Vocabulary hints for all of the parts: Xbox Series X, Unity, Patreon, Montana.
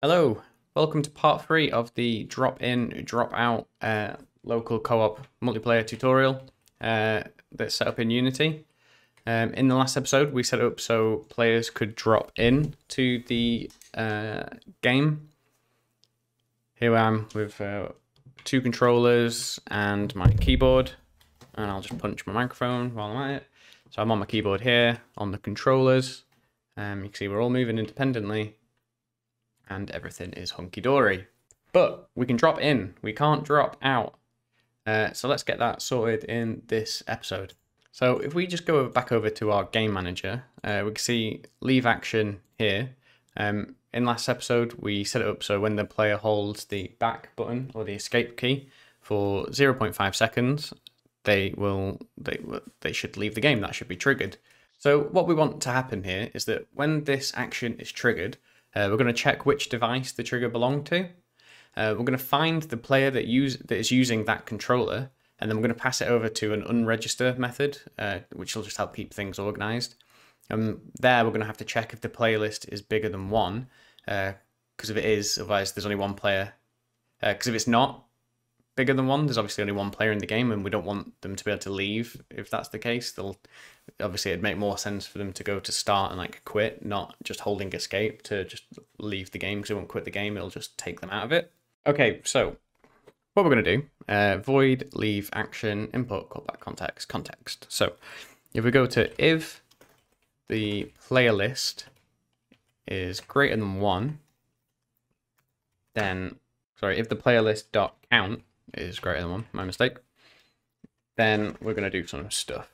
Hello, welcome to part 3 of the drop-in, drop-out local co-op multiplayer tutorial that's set up in Unity. In the last episode, we set it up so players could drop in to the game. Here I am with two controllers and my keyboard, and I'll just punch my microphone while I'm at it. So I'm on my keyboard here, on the controllers. You can see we're all moving independently, and everything is hunky-dory. But we can drop in, we can't drop out. So let's get that sorted in this episode. So if we just go back over to our game manager, we can see leave action here. In last episode, we set it up so when the player holds the back button or the escape key for 0.5 seconds, they should leave the game. That should be triggered. So what we want to happen here is that when this action is triggered, we're going to check which device the trigger belonged to. We're going to find the player that is using that controller, and then we're going to pass it over to an unregister method, which will just help keep things organized. There, we're going to have to check if the playlist is bigger than 1, because if it is, otherwise there's only one player. Because if it's not bigger than 1, there's obviously only one player in the game, and we don't want them to be able to leave. If that's the case, it'd make more sense for them to go to start and like quit, not just holding escape to just leave the game, because it won't quit the game, it'll just take them out of it. Okay, so what we're going to do, void leave action import callback context. So if we go to if the player list is greater than 1, then, sorry, if the player list dot count is greater than 1, my mistake, then we're going to do some stuff.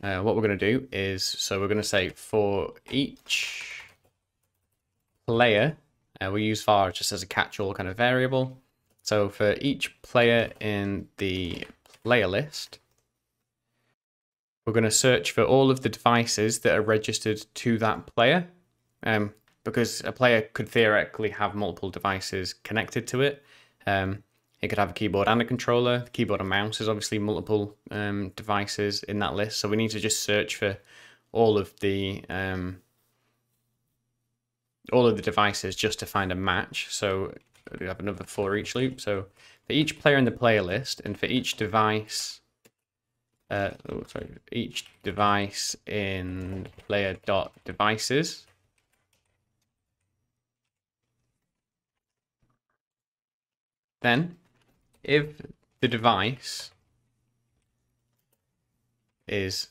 What we're going to do is, so we're going to say for each player, we use var just as a catch-all kind of variable. So for each player in the player list, we're going to search for all of the devices that are registered to that player, because a player could theoretically have multiple devices connected to it. It could have a keyboard and a controller. The keyboard and mouse is obviously multiple devices in that list. So we need to just search for all of the devices just to find a match. So we have another for each loop. So for each player in the player list and for each device, each device in player.devices. Then if the device is,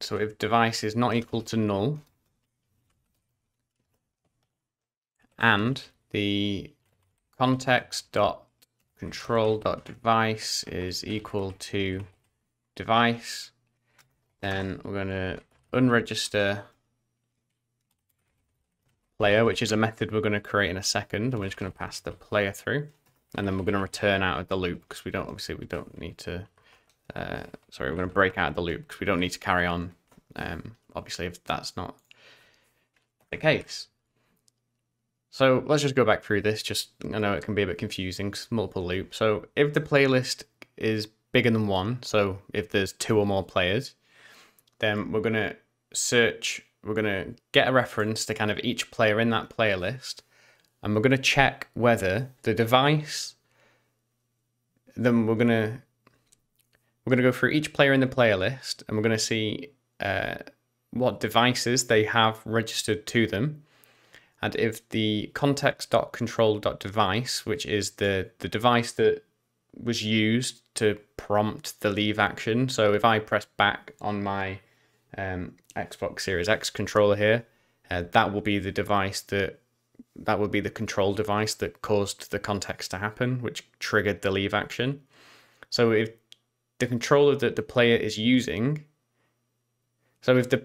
so if device is not equal to null and the context.control.device is equal to device, then we're going to unregister player, which is a method we're going to create in a second, and we're just going to pass the player through, and then we're going to return out of the loop because we don't, obviously we don't need to, we're going to break out of the loop because we don't need to carry on, obviously, if that's not the case. So let's just go back through this. Just, I know it can be a bit confusing because multiple loops. So if the playlist is bigger than 1, so if there's 2 or more players, then we're going to search, we're going to get a reference to kind of each player in that player list, and we're going to check whether the device, then we're going to go through each player in the player list, and we're going to see what devices they have registered to them. And if the context.control.device, which is the device that was used to prompt the leave action, so if I press back on my Xbox Series X controller here, that will be the device that would be the control device that caused the context to happen, which triggered the leave action. So if the controller that the player is using, so if the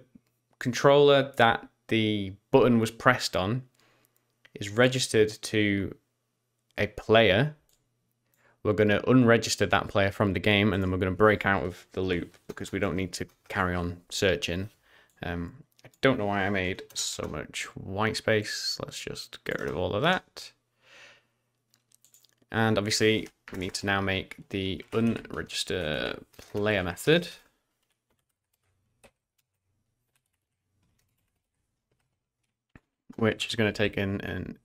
controller that the button was pressed on is registered to a player, we're going to unregister that player from the game, and then we're going to break out of the loop because we don't need to carry on searching. I don't know why I made so much white space. Let's just get rid of all of that. And obviously we need to now make the unregister player method. Which is going to take in an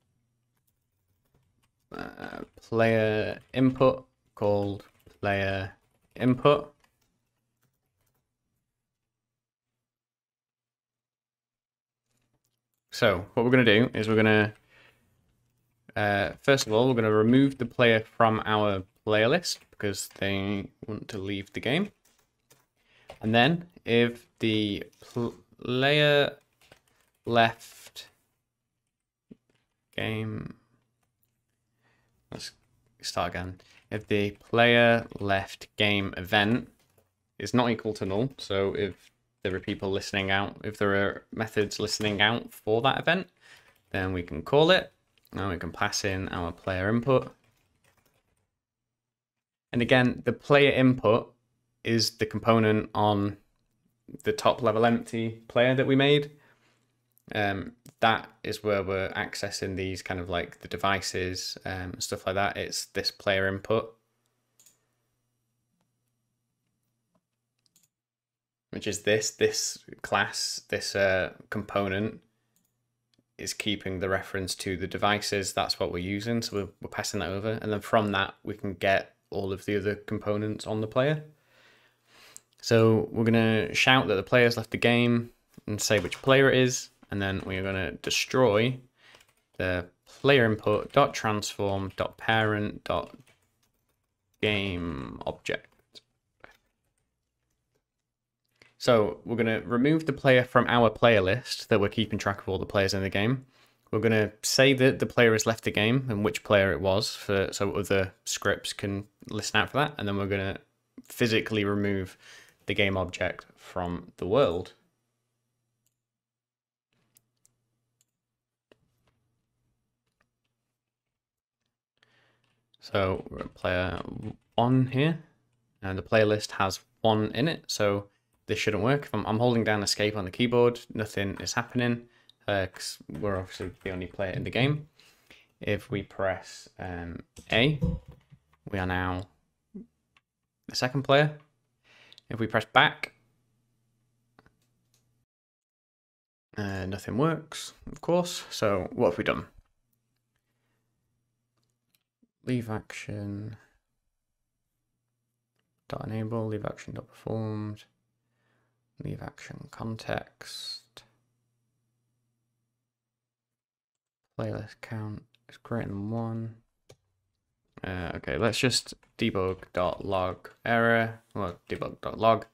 player input called player input. So what we're going to do is we're going to, first of all, we're going to remove the player from our player list because they want to leave the game. And then if the player left game, let's start again. If the player left game event is not equal to null, so if there are people listening out, if there are methods listening out for that event, then we can call it and we can pass in our player input. And again, the player input is the component on the top level empty player that we made. That is where we're accessing these kind of like the devices and stuff like that. It's this player input, which is this class, this component is keeping the reference to the devices. That's what we're using. So we're passing that over. And then from that, we can get all of the other components on the player. So we're going to shout that the player's left the game and say which player it is. And then we're going to destroy the player input dot transform dot parent dot game object. So we're going to remove the player from our player list that we're keeping track of all the players in the game. We're going to say that the player has left the game and which player it was for, so other scripts can listen out for that. And then we're going to physically remove the game object from the world. So we're at player one here, and the player list has one in it. So this shouldn't work. If I'm holding down escape on the keyboard, nothing is happening because we're obviously the only player in the game. If we press A, we are now the second player. If we press back, nothing works, of course. So what have we done? Leave action dot enable, leave action dot performed. Leave action context. Playlist count is greater than 1. Okay, let's just debug.log error. Well, debug.log.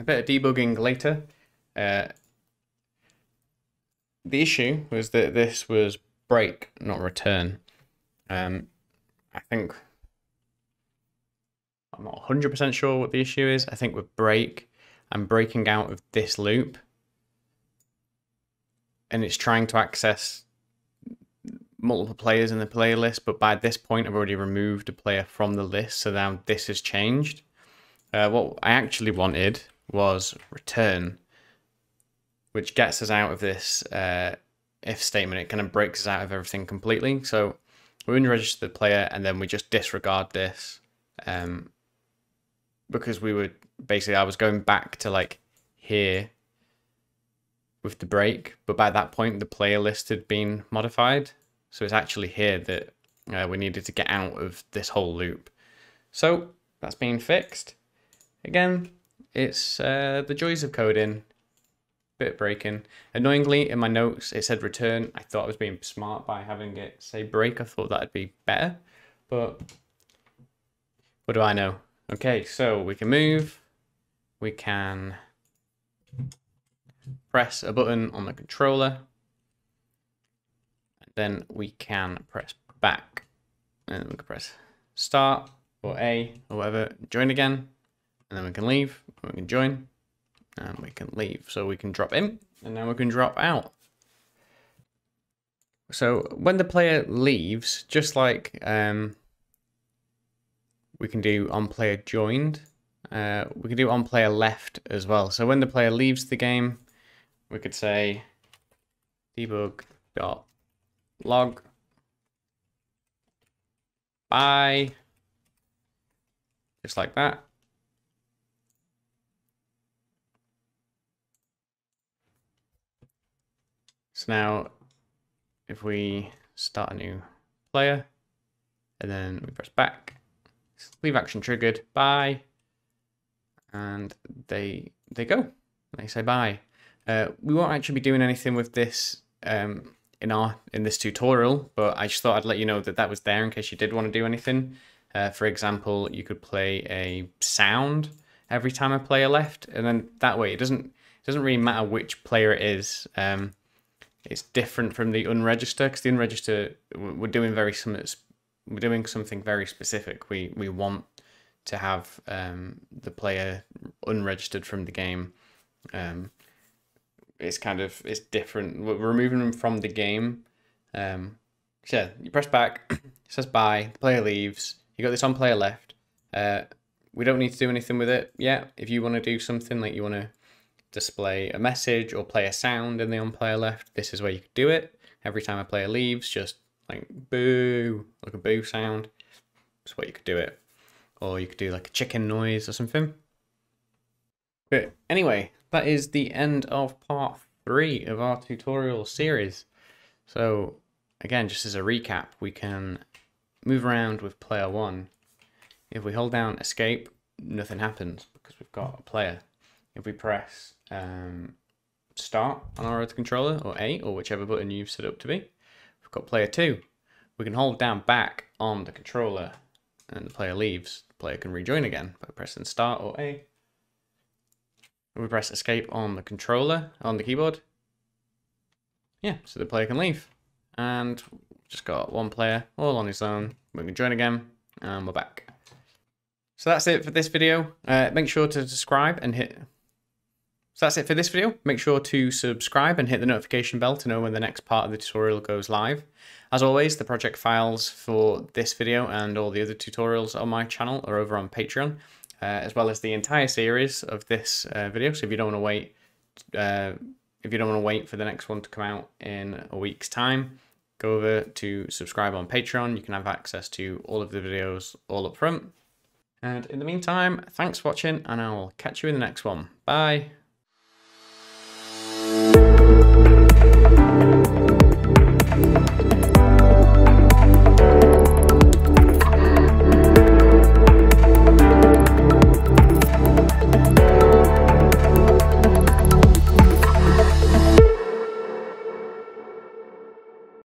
A bit of debugging later. The issue was that this was break, not return. I think I'm not 100% sure what the issue is. I think with break, I'm breaking out of this loop, and it's trying to access multiple players in the player list. But by this point, I've already removed a player from the list, so now this has changed. What I actually wanted was return, which gets us out of this if statement. It kind of breaks us out of everything completely. So we unregister the player and then we just disregard this because we were basically, I was going back to like here with the break, but by that point the player list had been modified. So it's actually here that we needed to get out of this whole loop. So that's been fixed. Again, it's the joys of coding, bit of breaking. Annoyingly, in my notes, it said return. I thought I was being smart by having it say break. I thought that'd be better, but what do I know? Okay, so we can move. We can press a button on the controller. then we can press back and we can press start or A or whatever, join again, and then we can leave, we can join, and we can leave. So we can drop in and now we can drop out. So when the player leaves, just like we can do on player joined, we can do on player left as well. So when the player leaves the game, we could say debug.log bye, just like that. So now if we start a new player and then we press back, leave action triggered, bye, and they go, they say bye. We won't actually be doing anything with this in this tutorial, but I just thought I'd let you know that that was there in case you did want to do anything. For example, you could play a sound every time a player left, and then that way it doesn't really matter which player it is. It's different from the unregister, because the unregister we're doing something very specific. We want to have the player unregistered from the game. It's different. We're removing them from the game. So yeah, you press back, it says bye, the player leaves, you got this on player left. We don't need to do anything with it yet. If you want to do something, like you want to display a message or play a sound in the on player left, this is where you could do it. Every time a player leaves, just like boo, like a boo sound. That's what you could do it. Or you could do like a chicken noise or something. But anyway, that is the end of part 3 of our tutorial series. So again, just as a recap, we can move around with player 1. If we hold down escape, nothing happens because we've got a player. If we press start on our other controller, or A, or whichever button you've set up to be, we've got player 2. We can hold down back on the controller and the player leaves. The player can rejoin again by pressing start or A. We press escape on the controller, on the keyboard. Yeah, so the player can leave. And just got one player all on his own. We can join again, and we're back. So that's it for this video. Make sure to subscribe and hit... So that's it for this video. Make sure to subscribe and hit the notification bell to know when the next part of the tutorial goes live. As always, the project files for this video and all the other tutorials on my channel are over on Patreon. As well as the entire series of this video. So if you don't want to wait, for the next one to come out in a week's time, go over to subscribe on Patreon. You can have access to all of the videos all up front. And in the meantime, thanks for watching, and I'll catch you in the next one. Bye.